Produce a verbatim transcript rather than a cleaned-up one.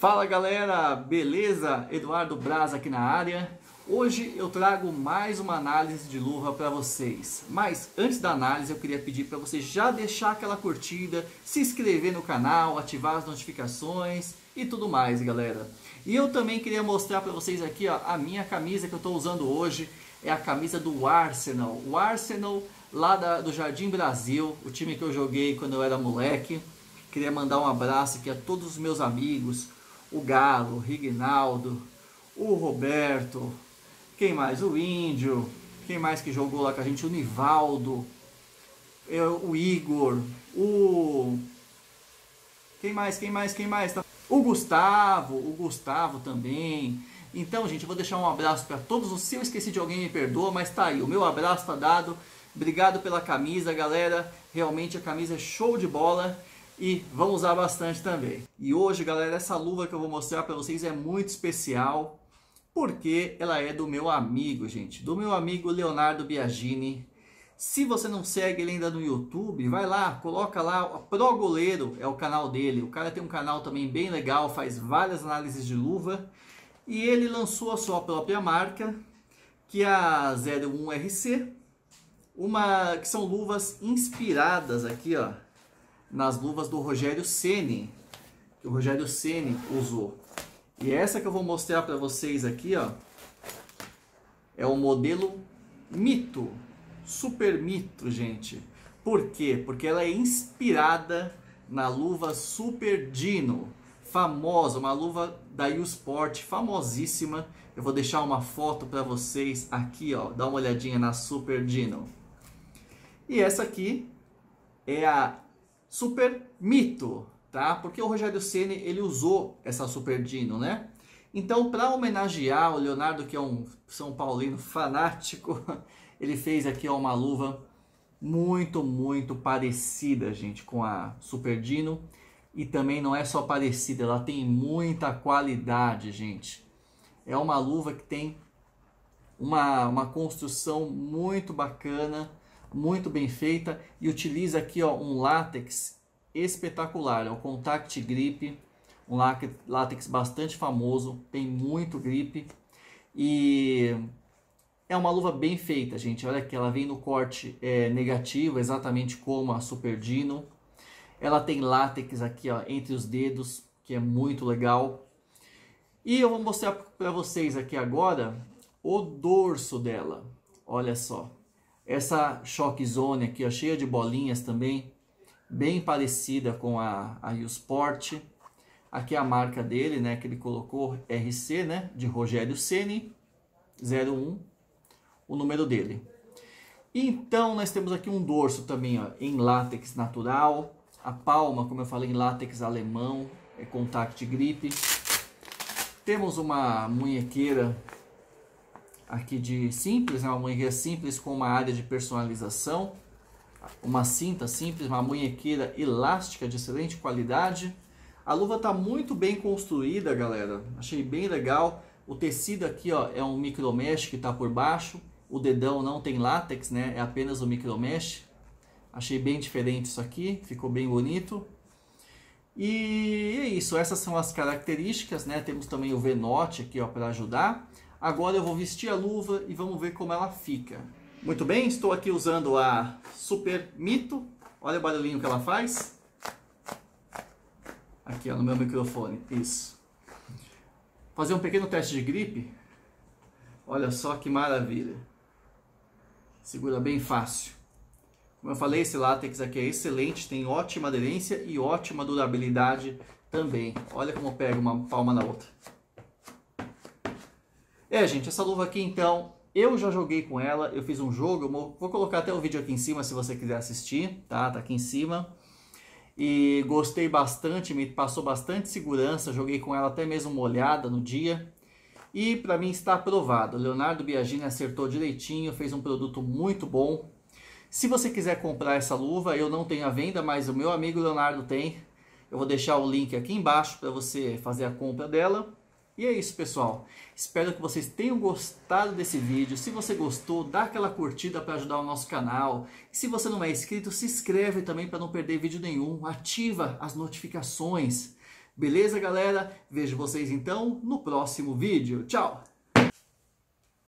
Fala galera, beleza? Eduardo Braz aqui na área. Hoje eu trago mais uma análise de luva para vocês. Mas antes da análise eu queria pedir para você já deixar aquela curtida, se inscrever no canal, ativar as notificações e tudo mais, galera. E eu também queria mostrar para vocês aqui, ó, a minha camisa que eu estou usando hoje. É a camisa do Arsenal. O Arsenal lá da, do Jardim Brasil, o time que eu joguei quando eu era moleque. Queria mandar um abraço aqui a todos os meus amigos. O Galo, o Rignaldo, o Roberto, quem mais? O Índio, quem mais que jogou lá com a gente? O Nivaldo, eu, o Igor, o... Quem mais, quem mais, quem mais? O Gustavo, o Gustavo também. Então, gente, eu vou deixar um abraço para todos. Se eu esqueci de alguém, me perdoa, mas tá aí. O meu abraço tá dado. Obrigado pela camisa, galera. Realmente a camisa é show de bola. E vão usar bastante também. E hoje, galera, essa luva que eu vou mostrar para vocês é muito especial, porque ela é do meu amigo, gente. Do meu amigo Leonardo Biagini. Se você não segue ele ainda no YouTube, vai lá, coloca lá, Pro Goleiro é o canal dele. O cara tem um canal também bem legal, faz várias análises de luva. E ele lançou a sua própria marca, que é a zero um R C. Uma, que são luvas inspiradas aqui, ó, nas luvas do Rogério Ceni, que o Rogério Ceni usou. E essa que eu vou mostrar para vocês aqui, ó, é o modelo Mito, Super Mito, gente. Por quê? Porque ela é inspirada na luva Super Dino, famosa, uma luva da Uhlsport, famosíssima. Eu vou deixar uma foto para vocês aqui, ó, dá uma olhadinha na Super Dino. E essa aqui é a Super Mito, tá? Porque o Rogério Ceni, ele usou essa Super Dino, né? Então, para homenagear o Leonardo, que é um São Paulino fanático, ele fez aqui, ó, uma luva muito, muito parecida, gente, com a Super Dino. E também não é só parecida, ela tem muita qualidade, gente. É uma luva que tem uma, uma construção muito bacana, muito bem feita, e utiliza aqui, ó, um látex espetacular, é o Contact Grip, um látex bastante famoso, tem muito grip e é uma luva bem feita, gente. Olha que ela vem no corte é, negativo, exatamente como a Super Dino. Ela tem látex aqui, ó, entre os dedos, que é muito legal. E eu vou mostrar para vocês aqui agora o dorso dela. Olha só. Essa Shock Zone aqui, ó, cheia de bolinhas também, bem parecida com a, a Uhlsport. Aqui é a marca dele, né, que ele colocou, R C, né, de Rogério Ceni, zero um, o número dele. Então, nós temos aqui um dorso também, ó, em látex natural, a palma, como eu falei, em látex alemão, é Contact Grip. Temos uma munhequeira aqui de simples, né? Uma munhequeira simples com uma área de personalização, uma cinta simples, uma munhequeira elástica de excelente qualidade. A luva está muito bem construída, galera, achei bem legal. O tecido aqui, ó, é um micromesh que está por baixo, o dedão não tem látex, né, é apenas o micromesh. Achei bem diferente isso aqui, ficou bem bonito. E é isso, essas são as características, né? Temos também o V-note aqui, ó, para ajudar. Agora eu vou vestir a luva e vamos ver como ela fica. Muito bem, estou aqui usando a Super Mito. Olha o barulhinho que ela faz. Aqui, ó, no meu microfone. Isso. Fazer um pequeno teste de gripe. Olha só que maravilha. Segura bem fácil. Como eu falei, esse látex aqui é excelente. Tem ótima aderência e ótima durabilidade também. Olha como pega uma palma na outra. É, gente, essa luva aqui, então, eu já joguei com ela, eu fiz um jogo, vou colocar até o vídeo aqui em cima se você quiser assistir, tá? Tá aqui em cima. E gostei bastante, me passou bastante segurança, joguei com ela até mesmo molhada no dia. E pra mim está aprovado. O Leonardo Biagini acertou direitinho, fez um produto muito bom. Se você quiser comprar essa luva, eu não tenho à venda, mas o meu amigo Leonardo tem. Eu vou deixar o link aqui embaixo para você fazer a compra dela. E é isso, pessoal. Espero que vocês tenham gostado desse vídeo. Se você gostou, dá aquela curtida para ajudar o nosso canal. E se você não é inscrito, se inscreve também para não perder vídeo nenhum. Ativa as notificações. Beleza, galera? Vejo vocês então no próximo vídeo. Tchau!